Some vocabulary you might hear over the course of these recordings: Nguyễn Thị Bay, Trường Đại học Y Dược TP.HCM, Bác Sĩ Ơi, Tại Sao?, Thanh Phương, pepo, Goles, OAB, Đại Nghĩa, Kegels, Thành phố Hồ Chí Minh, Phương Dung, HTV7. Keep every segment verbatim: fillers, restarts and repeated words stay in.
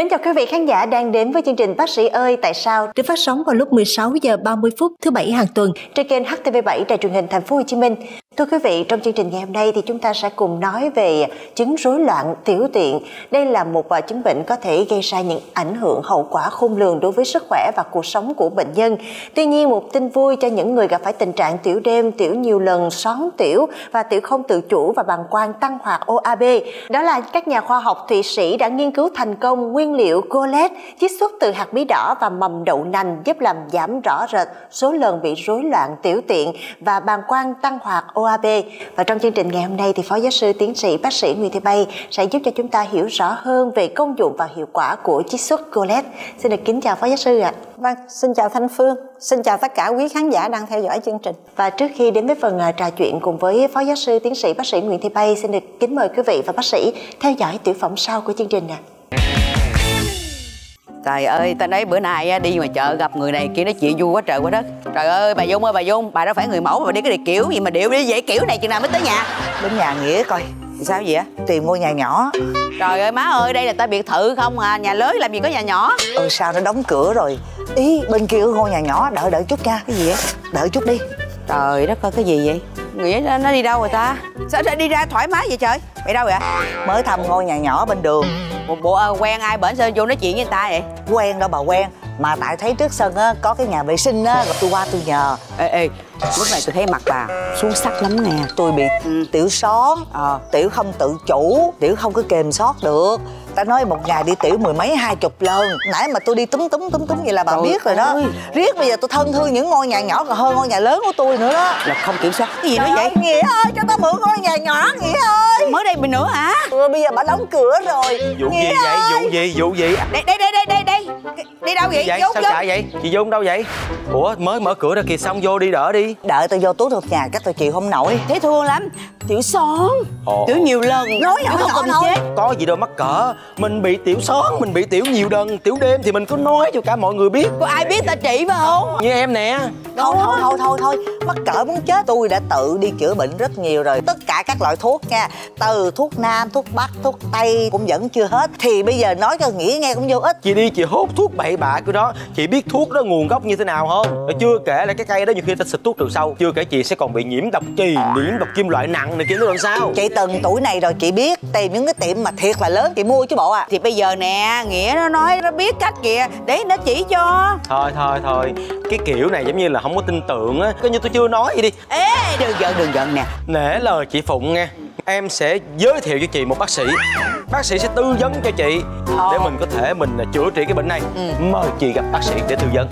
Mến chào quý vị khán giả đang đến với chương trình Bác sĩ ơi tại sao, được phát sóng vào lúc mười sáu giờ ba mươi phút thứ bảy hàng tuần trên kênh H T V bảy Đài Truyền hình Thành phố Hồ Chí Minh. Thưa quý vị, trong chương trình ngày hôm nay thì chúng ta sẽ cùng nói về chứng rối loạn tiểu tiện. Đây là một chứng bệnh có thể gây ra những ảnh hưởng hậu quả khôn lường đối với sức khỏe và cuộc sống của bệnh nhân. Tuy nhiên, một tin vui cho những người gặp phải tình trạng tiểu đêm, tiểu nhiều lần, són tiểu và tiểu không tự chủ và bàng quang tăng hoạt O A B. Đó là các nhà khoa học Thụy Sĩ đã nghiên cứu thành công nguyên liệu Goles chiết xuất từ hạt bí đỏ và mầm đậu nành giúp làm giảm rõ rệt số lần bị rối loạn tiểu tiện và bàng quang tăng hoạt O A B. Và trong chương trình ngày hôm nay thì Phó Giáo sư Tiến sĩ Bác sĩ Nguyễn Thị Bay sẽ giúp cho chúng ta hiểu rõ hơn về công dụng và hiệu quả của chiết xuất Goles. Xin được kính chào Phó Giáo sư ạ. Vâng, xin chào Thanh Phương, xin chào tất cả quý khán giả đang theo dõi chương trình. Và trước khi đến với phần trò chuyện cùng với Phó Giáo sư Tiến sĩ Bác sĩ Nguyễn Thị Bay, xin được kính mời quý vị và bác sĩ theo dõi tiểu phẩm sau của chương trình ạ. Trời ơi, ta nói bữa nay đi ngoài chợ gặp người này kia nói chuyện vui quá trời quá đất. Trời ơi, bà Dung ơi, bà Dung, bà đâu phải người mẫu mà bà đi cái điều kiểu gì mà điệu đi dễ kiểu này chừng nào mới tới nhà. Đến nhà nghĩa coi, sao vậy á? Tìm ngôi nhà nhỏ. Trời ơi má ơi, đây là ta biệt thự không à, nhà lớn làm gì có nhà nhỏ. Ừ sao nó đóng cửa rồi. Ý, bên kia có ngôi nhà nhỏ, đợi đợi chút nha. Cái gì vậy? Đợi chút đi. Trời đất ơi, cái gì vậy? Nghĩa nó, nó đi đâu rồi ta? Sao đi ra thoải mái vậy trời? Mày đâu vậy? Mới thăm ngôi nhà nhỏ bên đường. Một bộ à, quen ai bển sơn vô nói chuyện với người ta vậy? Quen đâu bà quen. Mà tại thấy trước sân á, có cái nhà vệ sinh á, rồi tôi qua tôi nhờ. Ê ê, lúc này tôi thấy mặt bà xuống sắc lắm nè. Tôi bị tiểu són, à, tiểu không tự chủ, tiểu không có kềm soát được. Ta nói một ngày đi tiểu mười mấy hai chục lần. Nãy mà tôi đi túm túm túm túm vậy là bà trời biết rồi đó ơi. Riết bây giờ tôi thân thương những ngôi nhà nhỏ còn hơn ngôi nhà lớn của tôi nữa đó. Là không kiểm soát. Cái gì nữa vậy? Nghĩa ơi, cho tao mượn ngôi nhà nhỏ Nghĩa ơi. Mới đây mình nữa hả? Ừ, bây giờ bà đóng cửa rồi. Vụ Nghĩa gì vậy? Ơi. Vụ gì? Vụ gì? Đây đây đây đây đây. Đi đâu vậy? Vậy? Vô, sao chạy vậy? Chị Dung đâu vậy? Ủa mới mở cửa ra kìa, xong vô đi đỡ đi. Đợi tao vô tút được nhà chắc tao chịu không nổi. Thế thương lắm. Tiểu són, tiểu nhiều lần. Nói nhỏ không cần chết. Có gì đâu mắc cỡ. Mình bị tiểu són, mình bị tiểu nhiều đần, tiểu đêm thì mình cứ nói cho cả mọi người biết. Có ai biết ta trị phải không? Như em nè. Thôi thôi thôi thôi thôi, mắc cỡ muốn chết. Tôi đã tự đi chữa bệnh rất nhiều rồi. Tất cả các loại thuốc nha, từ thuốc nam, thuốc bắc, thuốc tây cũng vẫn chưa hết. Thì bây giờ nói cho Nghĩa nghe cũng vô ích. Chị đi chị hốt thuốc bậy bạ cái đó. Chị biết thuốc đó nguồn gốc như thế nào không? Chưa kể là cái cây đó nhiều khi ta xịt thuốc trừ sâu. Chưa kể chị sẽ còn bị nhiễm độc chì, nhiễm độc kim loại nặng này kia nữa làm sao. Chị từng tuổi này rồi chị biết tìm những cái tiệm mà thiệt là lớn chị mua chứ bộ à. Thì bây giờ nè, Nghĩa nó nói nó biết cách kìa, để nó chỉ cho. Thôi thôi thôi, cái kiểu này giống như là không có tin tưởng á. Coi như tôi chưa nói gì đi. Ê đừng giận đừng giận nè. Nể lời chị Phụng nghe, em sẽ giới thiệu cho chị một bác sĩ. Bác sĩ sẽ tư vấn cho chị để mình có thể mình chữa trị cái bệnh này. Ừ. Mời chị gặp bác sĩ để tư vấn.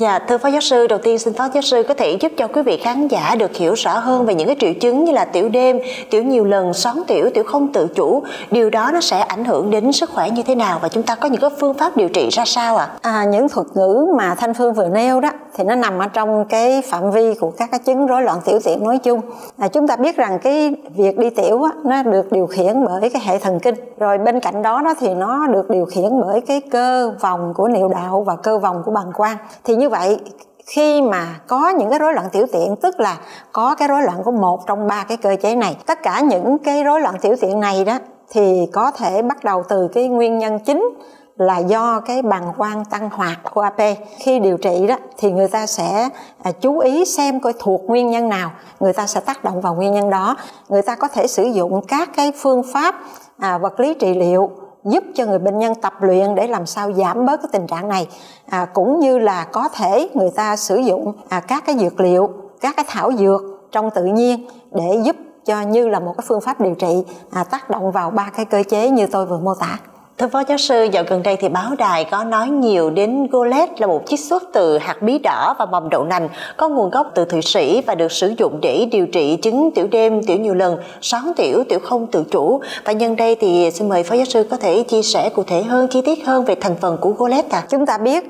Dạ, thưa Phó Giáo sư, đầu tiên xin Phó Giáo sư có thể giúp cho quý vị khán giả được hiểu rõ hơn về những cái triệu chứng như là tiểu đêm, tiểu nhiều lần, són tiểu, tiểu không tự chủ. Điều đó nó sẽ ảnh hưởng đến sức khỏe như thế nào và chúng ta có những cái phương pháp điều trị ra sao ạ? À? À, những thuật ngữ mà Thanh Phương vừa nêu đó thì nó nằm ở trong cái phạm vi của các cái chứng rối loạn tiểu tiện nói chung. À, chúng ta biết rằng cái việc đi tiểu á, nó được điều khiển bởi cái hệ thần kinh. Rồi bên cạnh đó, đó thì nó được điều khiển bởi cái cơ vòng của niệu đạo và cơ vòng của bàng quang. Thì như vậy khi mà có những cái rối loạn tiểu tiện, tức là có cái rối loạn của một trong ba cái cơ chế này, tất cả những cái rối loạn tiểu tiện này đó thì có thể bắt đầu từ cái nguyên nhân chính là do cái bàng quang tăng hoạt O A B. Khi điều trị đó thì người ta sẽ à, chú ý xem coi thuộc nguyên nhân nào, người ta sẽ tác động vào nguyên nhân đó. Người ta có thể sử dụng các cái phương pháp à, vật lý trị liệu giúp cho người bệnh nhân tập luyện để làm sao giảm bớt cái tình trạng này, à, cũng như là có thể người ta sử dụng à, các cái dược liệu, các cái thảo dược trong tự nhiên để giúp cho như là một cái phương pháp điều trị à, tác động vào ba cái cơ chế như tôi vừa mô tả. Thưa Phó Giáo sư, dạo gần đây thì báo đài có nói nhiều đến Goles là một chiết xuất từ hạt bí đỏ và mầm đậu nành, có nguồn gốc từ Thụy Sĩ và được sử dụng để điều trị chứng tiểu đêm, tiểu nhiều lần, són tiểu, tiểu không tự chủ. Và nhân đây thì xin mời Phó Giáo sư có thể chia sẻ cụ thể hơn, chi tiết hơn về thành phần của Goles ạ. À? Chúng ta biết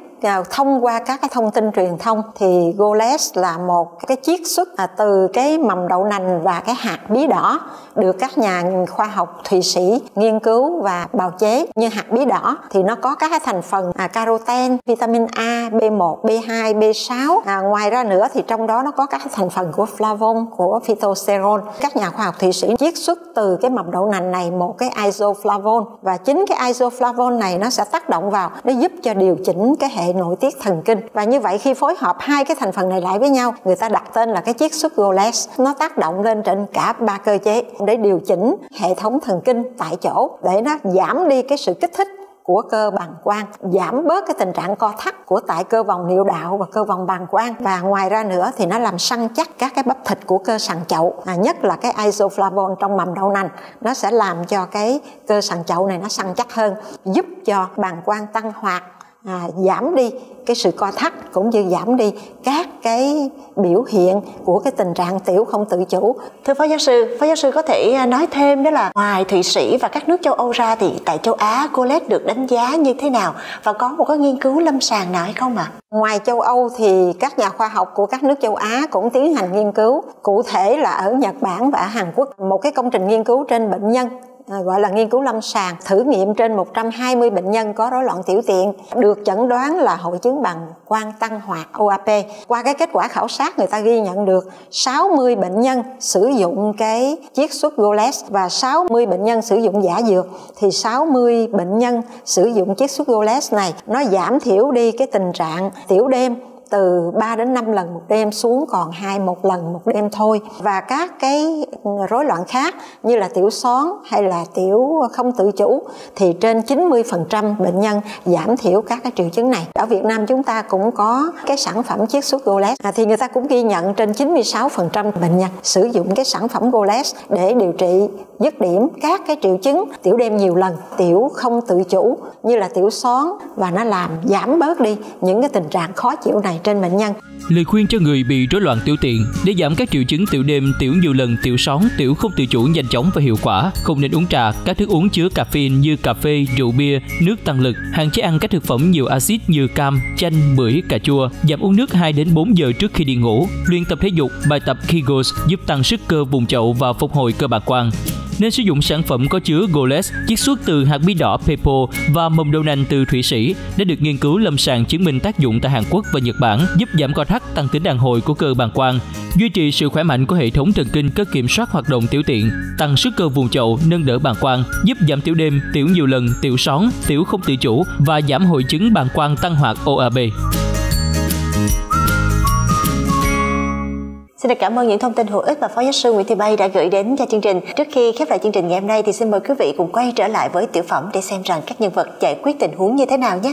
thông qua các cái thông tin truyền thông thì Goles là một cái chiết xuất từ cái mầm đậu nành và cái hạt bí đỏ được các nhà khoa học Thụy Sĩ nghiên cứu và bào chế. Như hạt bí đỏ thì nó có các thành phần caroten, vitamin A, B một, B hai, B sáu. À, ngoài ra nữa thì trong đó nó có các thành phần của flavon, của phytosterol. Các nhà khoa học Thụy Sĩ chiết xuất từ cái mầm đậu nành này một cái isoflavone, và chính cái isoflavone này nó sẽ tác động vào, nó giúp cho điều chỉnh cái hệ nội tiết thần kinh. Và như vậy khi phối hợp hai cái thành phần này lại với nhau, người ta đặt tên là cái chiết xuất Goles. Nó tác động lên trên cả ba cơ chế để điều chỉnh hệ thống thần kinh tại chỗ, để nó giảm đi cái sự kích thích của cơ bàng quang, giảm bớt cái tình trạng co thắt của tại cơ vòng niệu đạo và cơ vòng bàng quang. Và ngoài ra nữa thì nó làm săn chắc các cái bắp thịt của cơ sàn chậu, à, nhất là cái isoflavone trong mầm đậu nành. Nó sẽ làm cho cái cơ sàn chậu này nó săn chắc hơn, giúp cho bàng quang tăng hoạt, à, giảm đi cái sự co thắt, cũng như giảm đi các cái biểu hiện của cái tình trạng tiểu không tự chủ. Thưa Phó Giáo sư, Phó Giáo sư có thể nói thêm đó là ngoài Thụy Sĩ và các nước châu Âu ra thì tại châu Á Goles được đánh giá như thế nào, và có một cái nghiên cứu lâm sàng nào hay không ạ? À? Ngoài châu Âu thì các nhà khoa học của các nước châu Á cũng tiến hành nghiên cứu, cụ thể là ở Nhật Bản và ở Hàn Quốc, một cái công trình nghiên cứu trên bệnh nhân, gọi là nghiên cứu lâm sàng, thử nghiệm trên một trăm hai mươi bệnh nhân có rối loạn tiểu tiện được chẩn đoán là hội chứng bàng quang tăng hoạt O A B. Qua cái kết quả khảo sát, người ta ghi nhận được sáu mươi bệnh nhân sử dụng cái chiết xuất Goles và sáu mươi bệnh nhân sử dụng giả dược. Thì sáu mươi bệnh nhân sử dụng chiết xuất Goles này nó giảm thiểu đi cái tình trạng tiểu đêm từ ba đến năm lần một đêm xuống còn hai một lần một đêm thôi. Và các cái rối loạn khác như là tiểu soán hay là tiểu không tự chủ thì trên chín mươi phần trăm bệnh nhân giảm thiểu các cái triệu chứng này. Ở Việt Nam chúng ta cũng có cái sản phẩm chiết xuất Goles, à, thì người ta cũng ghi nhận trên chín mươi sáu phần trăm bệnh nhân sử dụng cái sản phẩm Goles để điều trị dứt điểm các cái triệu chứng tiểu đêm nhiều lần, tiểu không tự chủ như là tiểu soán, và nó làm giảm bớt đi những cái tình trạng khó chịu này trên bệnh nhân. Lời khuyên cho người bị rối loạn tiểu tiện để giảm các triệu chứng tiểu đêm, tiểu nhiều lần, tiểu soán, tiểu không tự chủ nhanh chóng và hiệu quả: không nên uống trà, các thức uống chứa caffeine như cà phê, rượu bia, nước tăng lực, hạn chế ăn các thực phẩm nhiều axit như cam, chanh, bưởi, cà chua, giảm uống nước hai đến bốn giờ trước khi đi ngủ, luyện tập thể dục, bài tập Kegels giúp tăng sức cơ vùng chậu và phục hồi cơ bàng quang. Nên sử dụng sản phẩm có chứa Goles chiết xuất từ hạt bí đỏ pepo và mầm đậu nành từ Thụy Sĩ đã được nghiên cứu lâm sàng chứng minh tác dụng tại Hàn Quốc và Nhật Bản, giúp giảm co thắt, tăng tính đàn hồi của cơ bàng quang, duy trì sự khỏe mạnh của hệ thống thần kinh, có kiểm soát hoạt động tiểu tiện, tăng sức cơ vùng chậu, nâng đỡ bàng quang, giúp giảm tiểu đêm, tiểu nhiều lần, tiểu soán, tiểu không tự chủ và giảm hội chứng bàng quang tăng hoạt O A B. Xin được cảm ơn những thông tin hữu ích mà Phó Giáo sư Nguyễn Thị Bay đã gửi đến cho chương trình. Trước khi khép lại chương trình ngày hôm nay thì xin mời quý vị cùng quay trở lại với tiểu phẩm để xem rằng các nhân vật giải quyết tình huống như thế nào nhé.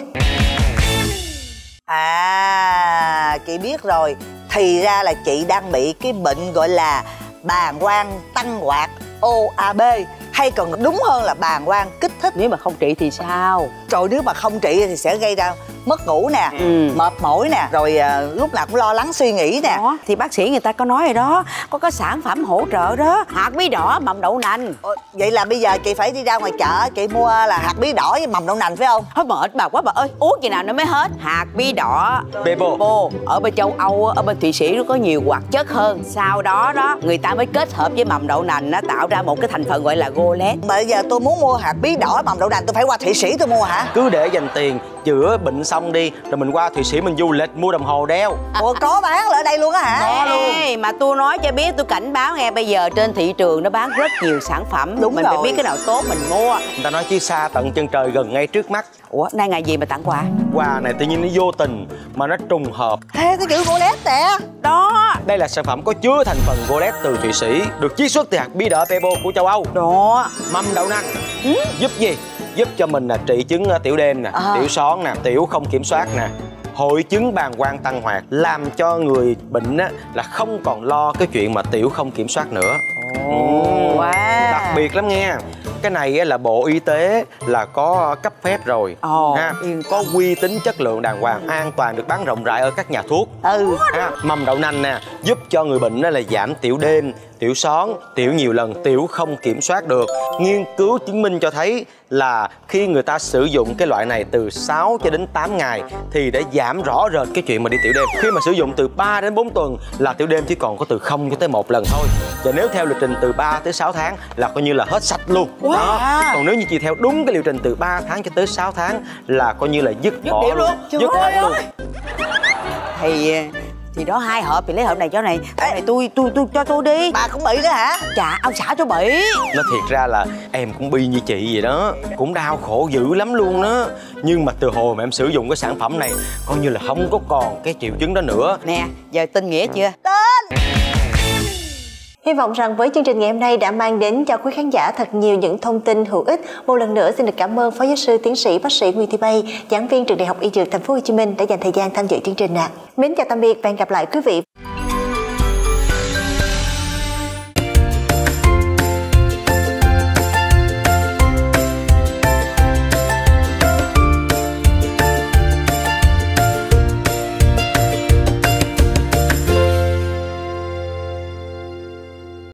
À, chị biết rồi, thì ra là chị đang bị cái bệnh gọi là bàng quang tăng hoạt O A B, hay còn đúng hơn là bàng quang kích thích. Nếu mà không trị thì sao? Trời, nếu mà không trị thì sẽ gây ra mất ngủ nè, ừ. mệt mỏi nè, rồi à, lúc nào cũng lo lắng suy nghĩ nè. Ủa, thì bác sĩ người ta có nói rồi đó, có cái sản phẩm hỗ trợ đó, hạt bí đỏ, mầm đậu nành. Ờ, vậy là bây giờ chị phải đi ra ngoài chợ, chị mua là hạt bí đỏ với mầm đậu nành phải không? Thôi mệt bà quá bà ơi, uống chừng nào nó mới hết. Hạt bí đỏ pepo ở bên châu Âu, ở bên Thụy Sĩ nó có nhiều hoạt chất hơn. Sau đó đó người ta mới kết hợp với mầm đậu nành, nó tạo ra một cái thành phần gọi là Goles. Bây giờ tôi muốn mua hạt bí đỏ mầm đậu nành tôi phải qua Thụy Sĩ tôi mua hả? Cứ để dành tiền chữa bệnh xong đi rồi mình qua Thụy Sĩ mình du lịch mua đồng hồ đeo. Ủa, có bán ở đây luôn á hả? Có luôn. Mà tôi nói cho biết, tôi cảnh báo nghe, bây giờ trên thị trường nó bán rất nhiều sản phẩm. Đúng mình rồi. Mình phải biết cái nào tốt mình mua. Người ta nói chứ xa tận chân trời gần ngay trước mắt. Ủa, nay ngày gì mà tặng quà? Quà này tự nhiên nó vô tình mà nó trùng hợp. Thế cái chữ Goles nè. Đó. Đây là sản phẩm có chứa thành phần Goles từ Thụy Sĩ, được chiết xuất từ hạt bí đỏ pepo của châu Âu. Đó. Mâm đậu nành. Ừ. Giúp gì? Giúp cho mình là trị chứng tiểu đêm nè, à. tiểu soán nè, tiểu không kiểm soát nè, hội chứng bàng quang tăng hoạt, làm cho người bệnh á, là không còn lo cái chuyện mà tiểu không kiểm soát nữa. Oh, wow. Đặc biệt lắm nghe. Cái này là Bộ Y tế là có cấp phép rồi, oh. ha. có uy tín, chất lượng đàng hoàng, an toàn, được bán rộng rãi ở các nhà thuốc. ừ. ha. Mầm đậu nành nè giúp cho người bệnh là giảm tiểu đêm, tiểu són, tiểu nhiều lần, tiểu không kiểm soát được. Nghiên cứu chứng minh cho thấy là khi người ta sử dụng cái loại này từ sáu cho đến tám ngày thì đã giảm rõ rệt cái chuyện mà đi tiểu đêm. Khi mà sử dụng từ ba đến bốn tuần là tiểu đêm chỉ còn có từ không cho tới một lần thôi. Và nếu theo lịch trình từ ba tới sáu tháng là coi như là hết sạch luôn. Wow. Đó. Còn nếu như chị theo đúng cái liệu trình từ ba tháng cho tới sáu tháng là coi như là dứt bỏ luôn, dứt hẳn luôn. Thì thì đó, hai hộp thì lấy hộp này cho này. Hộp này tôi tôi tôi cho tôi đi. Bà cũng bị đó hả? Dạ, ông xã tôi bị. Nó thiệt ra là em cũng bi như chị vậy đó, cũng đau khổ dữ lắm luôn đó. Nhưng mà từ hồi mà em sử dụng cái sản phẩm này coi như là không có còn cái triệu chứng đó nữa. Nè, giờ tin Nghĩa chưa? Tin. Hy vọng rằng với chương trình ngày hôm nay đã mang đến cho quý khán giả thật nhiều những thông tin hữu ích. Một lần nữa xin được cảm ơn Phó Giáo sư Tiến sĩ Bác sĩ Nguyễn Thị Bay, giảng viên Trường Đại học Y Dược Thành phố Hồ Chí Minh đã dành thời gian tham dự chương trình ạ. Mến chào tạm biệt và hẹn gặp lại quý vị.